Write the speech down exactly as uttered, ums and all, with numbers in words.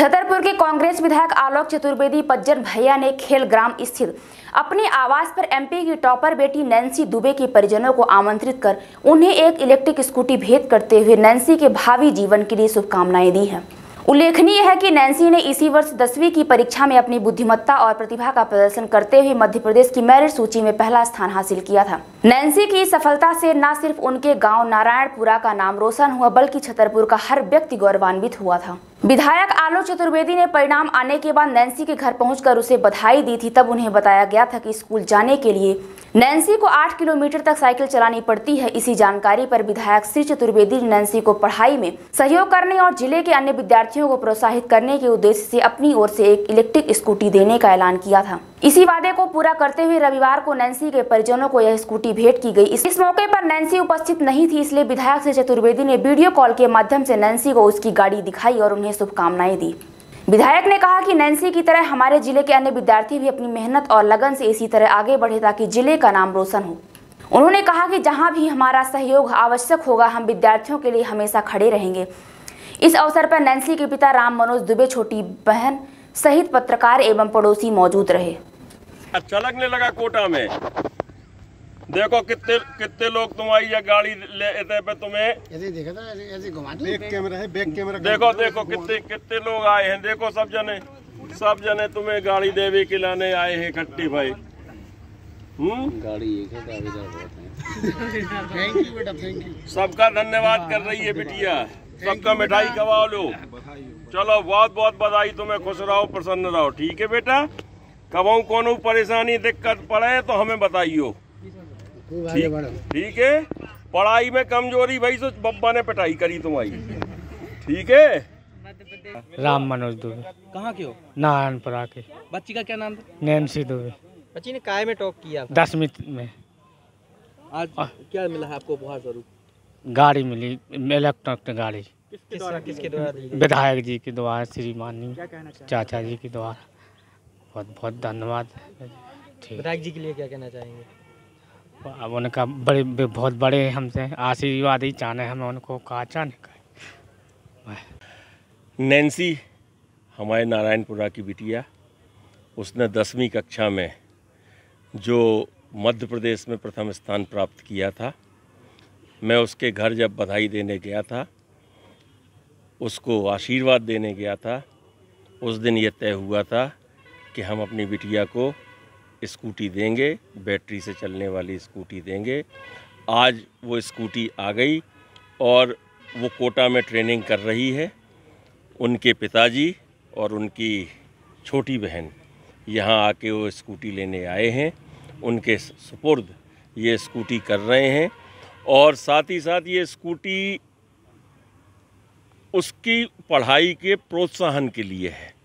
छतरपुर के कांग्रेस विधायक आलोक चतुर्वेदी पज्जन भैया ने खेल ग्राम स्थित अपने आवास पर एमपी की टॉपर बेटी नैन्सी दुबे के परिजनों को आमंत्रित कर उन्हें एक इलेक्ट्रिक स्कूटी भेंट करते हुए नैन्सी के भावी जीवन के लिए शुभकामनाएं दी हैं। उल्लेखनीय है कि नैन्सी ने इसी वर्ष दसवीं की परीक्षा में अपनी बुद्धिमत्ता और प्रतिभा का प्रदर्शन करते हुए मध्य प्रदेश की मेरिट सूची में पहला स्थान हासिल किया था। नैन्सी की सफलता से न सिर्फ उनके गांव नारायणपुरा का नाम रोशन हुआ, बल्कि छतरपुर का हर व्यक्ति गौरवान्वित हुआ था। विधायक आलोक चतुर्वेदी ने परिणाम आने के बाद नैन्सी के घर पहुंचकर उसे बधाई दी थी। तब उन्हें बताया गया था कि स्कूल जाने के लिए नैन्सी को आठ किलोमीटर तक साइकिल चलानी पड़ती है। इसी जानकारी पर विधायक श्री चतुर्वेदी ने नैन्सी को पढ़ाई में सहयोग करने और जिले के अन्य विद्यार्थियों को प्रोत्साहित करने के उद्देश्य से अपनी ओर से एक इलेक्ट्रिक स्कूटी देने का ऐलान किया था। इसी वादे को पूरा करते हुए रविवार को नैन्सी के परिजनों को यह स्कूटी भेंट की गई। इस मौके पर नैन्सी उपस्थित नहीं थी, इसलिए विधायक श्री चतुर्वेदी ने वीडियो कॉल के माध्यम से नैन्सी को उसकी गाड़ी दिखाई और उन्हें शुभकामनाएं दी। विधायक ने कहा कि नैन्सी की तरह हमारे जिले के अन्य विद्यार्थी भी अपनी मेहनत और लगन से इसी तरह आगे बढ़े ताकि जिले का नाम रोशन हो। उन्होंने कहा कि जहां भी हमारा सहयोग आवश्यक होगा हम विद्यार्थियों के लिए हमेशा खड़े रहेंगे। इस अवसर पर नैन्सी के पिता राम मनोज दुबे, छोटी बहन सहित पत्रकार एवं पड़ोसी मौजूद रहे। अच्छा लगने लगा कोटा में, देखो कितने कितने लोग तुम्हारी ये गाड़ी लेते पे तुम्हें देखा था, ऐसे ऐसे बैक कैमरा है, बैक कैमरा देखो देखो कितने कितने लोग आए हैं, देखो सब जने सब जने तुम्हें गाड़ी देवी के लाने आए हैं इकट्ठी भाई। हम्म गाड़ी एक है, थैंक यू बेटा, थैंक यू, सबका धन्यवाद कर रही है बिटिया, सबका मिठाई खवाओ लो, चलो बहुत बहुत बधाई तुम्हें, खुश रहो प्रसन्न रहो, ठीक है बेटा। कबहू कोनो परेशानी दिक्कत पड़े तो हमें बताइयो, ठीक है। पढ़ाई में कमजोरी भाई तो बब्बा ने पिटाई करी तुम्हारी, ठीक है। राम मनोज दुबे, कहाँ के हो? नारायणपुरा के। बच्ची का क्या नाम था? नैन्सी दुबे। बच्ची ने काय में टॉप किया? दसवीं में। आज क्या मिला है आपको? बहुत जरूर गाड़ी मिली, इलेक्ट्रॉनिक गाड़ी। किसके द्वारा? किसके द्वारा? विधायक जी के द्वारा, श्री माननीय चाचा जी के द्वारा। बहुत बहुत धन्यवाद। विधायक जी के लिए क्या कहना चाहेंगे? अब उनका बड़े बहुत बड़े हमसे आशीर्वाद ही चाहना है, हमें उनको कहा चाहने। नैन्सी हमारे नारायणपुरा की बिटिया, उसने दसवीं कक्षा में जो मध्य प्रदेश में प्रथम स्थान प्राप्त किया था, मैं उसके घर जब बधाई देने गया था, उसको आशीर्वाद देने गया था, उस दिन ये तय हुआ था कि हम अपनी बिटिया को स्कूटी देंगे, बैटरी से चलने वाली स्कूटी देंगे। आज वो स्कूटी आ गई और वो कोटा में ट्रेनिंग कर रही है। उनके पिताजी और उनकी छोटी बहन यहाँ आके वो स्कूटी लेने आए हैं, उनके सुपुर्द ये स्कूटी कर रहे हैं। और साथ ही साथ ये स्कूटी उसकी पढ़ाई के प्रोत्साहन के लिए है।